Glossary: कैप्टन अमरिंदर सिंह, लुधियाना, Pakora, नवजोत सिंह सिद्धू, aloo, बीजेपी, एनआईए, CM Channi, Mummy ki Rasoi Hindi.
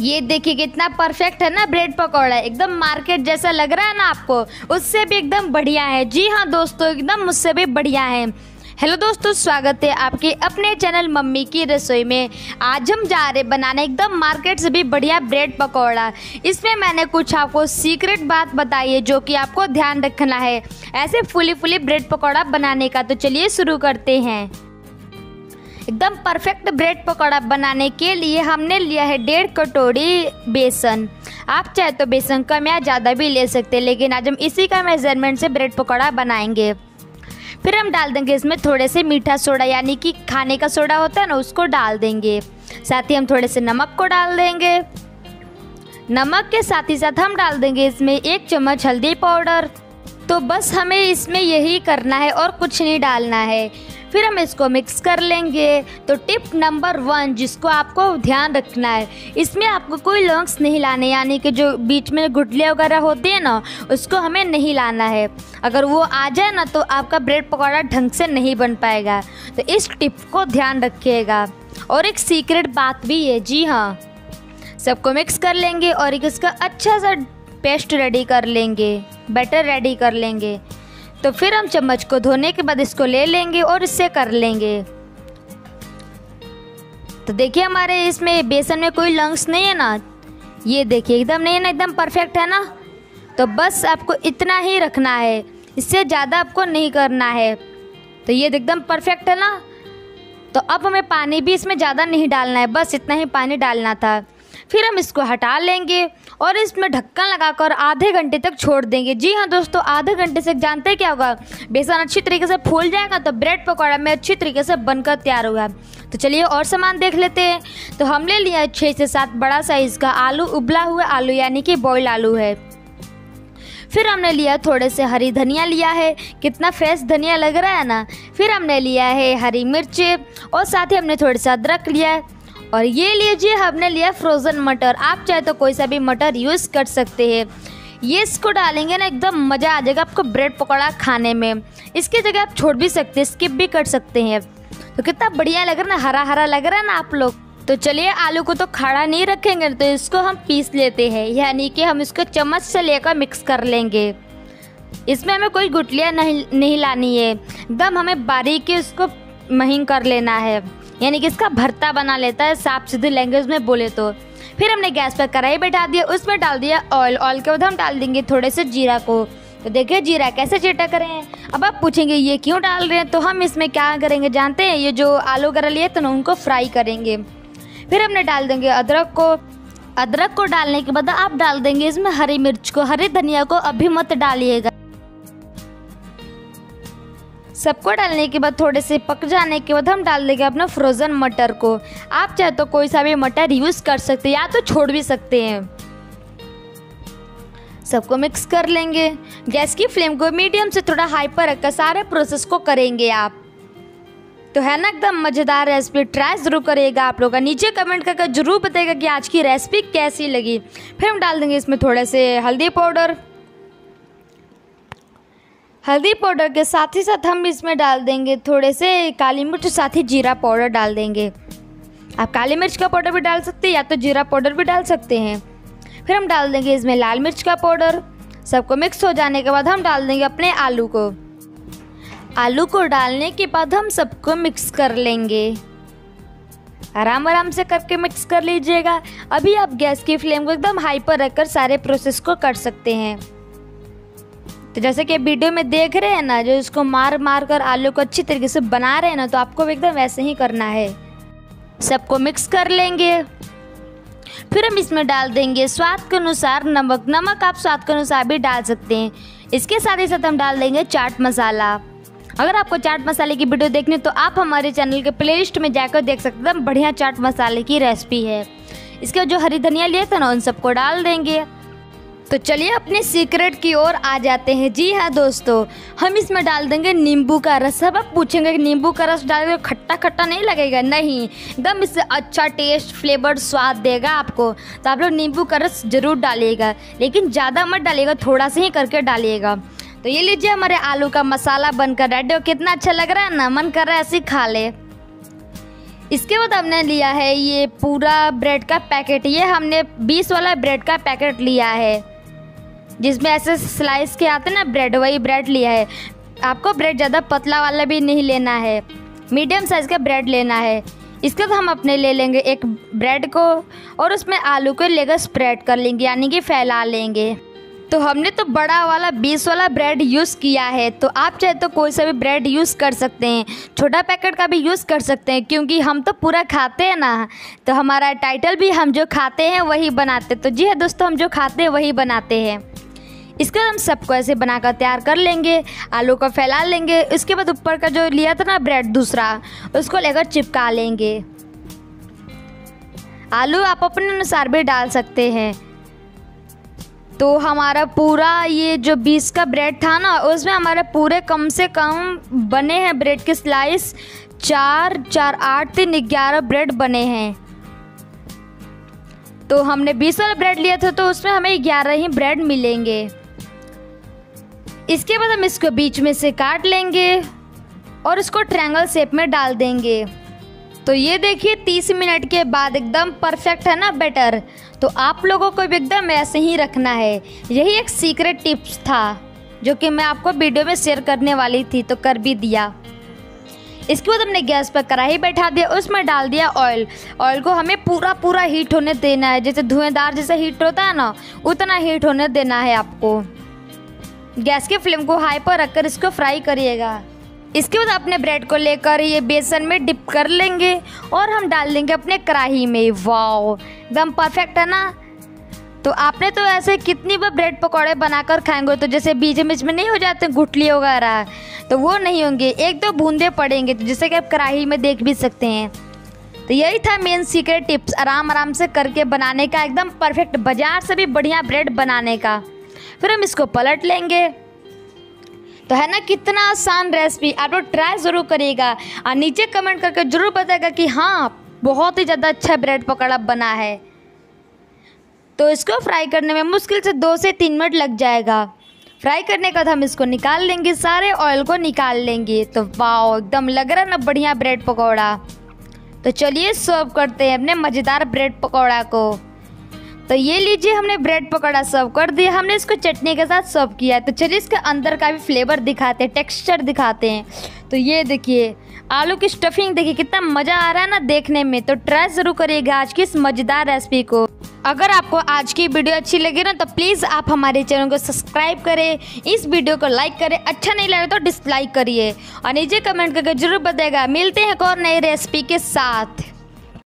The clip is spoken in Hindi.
ये देखिए कितना परफेक्ट है ना ब्रेड पकौड़ा, एकदम मार्केट जैसा लग रहा है ना आपको, उससे भी एकदम बढ़िया है। जी हाँ दोस्तों, एकदम मुझसे भी बढ़िया है। हेलो दोस्तों, स्वागत है आपके अपने चैनल मम्मी की रसोई में। आज हम जा रहे बनाने एकदम मार्केट से भी बढ़िया ब्रेड पकौड़ा। इसमें मैंने कुछ आपको सीक्रेट बात बताई है जो कि आपको ध्यान रखना है ऐसे फुली फुली ब्रेड पकौड़ा बनाने का। तो चलिए शुरू करते हैं। एकदम परफेक्ट ब्रेड पकौड़ा बनाने के लिए हमने लिया है 1.5 कटोरी बेसन। आप चाहे तो बेसन कम या ज़्यादा भी ले सकते हैं, लेकिन आज हम इसी का मेजरमेंट से ब्रेड पकौड़ा बनाएंगे। फिर हम डाल देंगे इसमें थोड़े से मीठा सोडा, यानी कि खाने का सोडा होता है ना, उसको डाल देंगे। साथ ही हम थोड़े से नमक को डाल देंगे। नमक के साथ ही साथ हम डाल देंगे इसमें 1 चम्मच हल्दी पाउडर। तो बस हमें इसमें यही करना है और कुछ नहीं डालना है। फिर हम इसको मिक्स कर लेंगे। तो टिप नंबर 1 जिसको आपको ध्यान रखना है, इसमें आपको कोई लंग्स नहीं लाने, यानी कि जो बीच में गुठले वगैरह होते हैं ना, उसको हमें नहीं लाना है। अगर वो आ जाए ना तो आपका ब्रेड पकौड़ा ढंग से नहीं बन पाएगा। तो इस टिप को ध्यान रखिएगा। और एक सीक्रेट बात भी है। जी हाँ, सबको मिक्स कर लेंगे और एक इसका अच्छा सा पेस्ट रेडी कर लेंगे, बैटर रेडी कर लेंगे। तो फिर हम चम्मच को धोने के बाद इसको ले लेंगे और इससे कर लेंगे। तो देखिए हमारे इसमें बेसन में कोई लंग्स नहीं है ना, ये देखिए एकदम नहीं है ना, एकदम परफेक्ट है ना। तो बस आपको इतना ही रखना है, इससे ज़्यादा आपको नहीं करना है। तो ये एकदम परफेक्ट है ना। तो अब हमें पानी भी इसमें ज़्यादा नहीं डालना है, बस इतना ही पानी डालना था। फिर हम इसको हटा लेंगे और इसमें ढक्कन लगाकर आधे घंटे तक छोड़ देंगे। जी हाँ दोस्तों, आधे घंटे से जानते हैं क्या होगा, बेसन अच्छी तरीके से फूल जाएगा तो ब्रेड पकौड़ा में अच्छी तरीके से बनकर तैयार होगा। तो चलिए और सामान देख लेते हैं। तो हमने लिया है 6 से 7 बड़ा साइज़ का आलू, उबला हुआ आलू यानी कि बॉयल आलू है। फिर हमने लिया थोड़े से हरी धनिया लिया है, कितना फ्रेश धनिया लग रहा है ना। फिर हमने लिया है हरी मिर्च और साथ ही हमने थोड़ा सा अदरक लिया है। और ये लीजिए हमने लिया फ्रोज़न मटर, आप चाहे तो कोई सा भी मटर यूज़ कर सकते हैं। ये इसको डालेंगे ना, एकदम मज़ा आ जाएगा आपको ब्रेड पकौड़ा खाने में। इसकी जगह आप छोड़ भी सकते हैं, स्किप भी कर सकते हैं। तो कितना बढ़िया लग रहा है ना, हरा हरा लग रहा है ना आप लोग। तो चलिए आलू को तो खड़ा नहीं रखेंगे, तो इसको हम पीस लेते हैं, यानी कि हम इसको चम्मच से लेकर मिक्स कर लेंगे। इसमें हमें कोई गुठलियाँ नहीं लानी है, एकदम हमें बारीकी उसको महीन कर लेना है, यानी कि इसका भरता बना लेता है साफ सीधी लैंग्वेज में बोले तो। फिर हमने गैस पर कढ़ाई बैठा दिया, उसमें डाल दिया ऑयल। ऑयल के बाद हम डाल देंगे थोड़े से जीरा को। तो देखिए जीरा कैसे छिटक रहे हैं। अब आप पूछेंगे ये क्यों डाल रहे हैं, तो हम इसमें क्या करेंगे जानते हैं, ये जो आलू वगैरह लिए तो उनको फ्राई करेंगे। फिर हमने डाल देंगे अदरक को। अदरक को डालने के बाद आप डाल देंगे इसमें हरी मिर्च को। हरी धनिया को अभी मत डालिएगा। सबको डालने के बाद थोड़े से पक जाने के बाद हम डाल देंगे अपना फ्रोज़न मटर को। आप चाहे तो कोई सा भी मटर यूज़ कर सकते हैं या तो छोड़ भी सकते हैं। सबको मिक्स कर लेंगे। गैस की फ्लेम को मीडियम से थोड़ा हाई पर रखकर सारे प्रोसेस को करेंगे आप। तो है ना एकदम मज़ेदार रेसिपी, ट्राई ज़रूर करिएगा आप लोग। नीचे कमेंट करके ज़रूर बताइएगा कि आज की रेसिपी कैसी लगी। फिर हम डाल देंगे इसमें थोड़े से हल्दी पाउडर। हल्दी पाउडर के साथ ही साथ हम इसमें डाल देंगे थोड़े से काली मिर्च, साथ ही जीरा पाउडर डाल देंगे। आप काली मिर्च का पाउडर भी डाल सकते हैं या तो जीरा पाउडर भी डाल सकते हैं। फिर हम डाल देंगे इसमें लाल मिर्च का पाउडर। सबको मिक्स हो जाने के बाद हम डाल देंगे अपने आलू को। आलू को डालने के बाद हम सबको मिक्स कर लेंगे, आराम आराम से करके मिक्स कर लीजिएगा। अभी आप गैस की फ्लेम को एकदम हाई पर रखकर सारे प्रोसेस को कर सकते हैं। तो जैसे कि वीडियो में देख रहे हैं ना, जो इसको मार मार कर आलू को अच्छी तरीके से बना रहे हैं ना, तो आपको एकदम वैसे ही करना है। सबको मिक्स कर लेंगे। फिर हम इसमें डाल देंगे स्वाद के अनुसार नमक। नमक आप स्वाद के अनुसार भी डाल सकते हैं। इसके साथ ही साथ हम डाल देंगे चाट मसाला। अगर आपको चाट मसाले की वीडियो देखनी तो आप हमारे चैनल के प्लेलिस्ट में जाकर देख सकते हैं, बढ़िया चाट मसाले की रेसिपी है। इसके बाद जो हरी धनिया लिए थे ना, उन सबको डाल देंगे। तो चलिए अपने सीक्रेट की ओर आ जाते हैं। जी हाँ दोस्तों, हम इसमें डाल देंगे नींबू का रस। अब आप पूछेंगे कि नींबू का रस डालेंगे खट्टा खट्टा नहीं लगेगा, नहीं, एकदम इससे अच्छा टेस्ट, फ्लेवर, स्वाद देगा आपको। तो आप लोग नींबू का रस ज़रूर डालिएगा, लेकिन ज़्यादा मत डालिएगा, थोड़ा सा ही करके डालिएगा। तो ये लीजिए हमारे आलू का मसाला बनकर रेडी। कितना अच्छा लग रहा है ना, मन कर रहा है ऐसे खा ले। इसके बाद हमने लिया है ये पूरा ब्रेड का पैकेट, ये हमने 20 वाला ब्रेड का पैकेट लिया है जिसमें ऐसे स्लाइस के आते हैं ना ब्रेड, वही ब्रेड लिया है। आपको ब्रेड ज़्यादा पतला वाला भी नहीं लेना है, मीडियम साइज़ का ब्रेड लेना है। इसके तो हम अपने ले लेंगे एक ब्रेड को और उसमें आलू को लेकर स्प्रेड कर लेंगे यानी कि फैला लेंगे। तो हमने तो बड़ा वाला 20 वाला ब्रेड यूज़ किया है, तो आप चाहे तो कोई सा भी ब्रेड यूज़ कर सकते हैं, छोटा पैकेट का भी यूज़ कर सकते हैं, क्योंकि हम तो पूरा खाते हैं ना, तो हमारा टाइटल भी हम जो खाते हैं वही बनाते हैं। तो जी हाँ दोस्तों, हम जो खाते हैं वही बनाते हैं। इसके बाद हम सबको ऐसे बनाकर तैयार कर लेंगे, आलू को फैला लेंगे, उसके बाद ऊपर का जो लिया था ना ब्रेड दूसरा उसको लेकर चिपका लेंगे। आलू आप अपने अनुसार भी डाल सकते हैं। तो हमारा पूरा ये जो 20 का ब्रेड था ना, उसमें हमारे पूरे कम से कम बने हैं ब्रेड के स्लाइस 4, 4, 8, 3, 11 ब्रेड बने हैं। तो हमने 20 वाला ब्रेड लिया था तो उसमें हमें 11 ही ब्रेड मिलेंगे। इसके बाद हम इसको बीच में से काट लेंगे और इसको ट्रायंगल शेप में डाल देंगे। तो ये देखिए 30 मिनट के बाद एकदम परफेक्ट है ना बैटर। तो आप लोगों को भी एकदम ऐसे ही रखना है। यही एक सीक्रेट टिप्स था जो कि मैं आपको वीडियो में शेयर करने वाली थी, तो कर भी दिया। इसके बाद हमने गैस पर कढ़ाई बैठा दिया, उसमें डाल दिया ऑयल। ऑयल को हमें पूरा हीट होने देना है, जैसे धुएंदार जैसा हीट होता है ना, उतना हीट होने देना है आपको। गैस के फ्लेम को हाई पर रखकर इसको फ्राई करिएगा। इसके बाद अपने ब्रेड को लेकर ये बेसन में डिप कर लेंगे और हम डाल देंगे अपने कढ़ाई में। वाओ, एकदम परफेक्ट है ना। तो आपने तो ऐसे कितनी बार ब्रेड पकौड़े बनाकर खाएंगे, तो जैसे बीच बीच में नहीं हो जाते गुठली वगैरह, तो वो नहीं होंगे, एक दो बूंदे पड़ेंगे, तो जैसे कि आप कढ़ाई में देख भी सकते हैं। तो यही था मेन सीक्रेट टिप्स, आराम से करके बनाने का, एकदम परफेक्ट बाजार से भी बढ़िया ब्रेड बनाने का। फिर हम इसको पलट लेंगे। तो है ना कितना आसान रेसिपी, आप लोग ट्राई ज़रूर करिएगा और नीचे कमेंट करके ज़रूर बताएगा कि हाँ बहुत ही ज़्यादा अच्छा ब्रेड पकौड़ा बना है। तो इसको फ्राई करने में मुश्किल से 2 से 3 मिनट लग जाएगा। फ्राई करने के बाद हम इसको निकाल लेंगे, सारे ऑयल को निकाल लेंगे। तो वाओ, एकदम लग रहा है ना बढ़िया ब्रेड पकौड़ा। तो चलिए सर्व करते हैं अपने मज़ेदार ब्रेड पकौड़ा को। तो ये लीजिए, हमने ब्रेड पकौड़ा सर्व कर दिया। हमने इसको चटनी के साथ सर्व किया है। तो चलिए इसके अंदर का भी फ्लेवर दिखाते हैं, टेक्सचर दिखाते हैं। तो ये देखिए आलू की स्टफिंग, देखिए कितना मज़ा आ रहा है ना देखने में। तो ट्राई ज़रूर करिएगा आज की इस मज़ेदार रेसिपी को। अगर आपको आज की वीडियो अच्छी लगे ना, तो प्लीज़ आप हमारे चैनल को सब्सक्राइब करें, इस वीडियो को लाइक करें, अच्छा नहीं लगे तो डिसलाइक करिए और नीचे कमेंट करके ज़रूर बताइएगा। मिलते हैं एक और नई रेसिपी के साथ।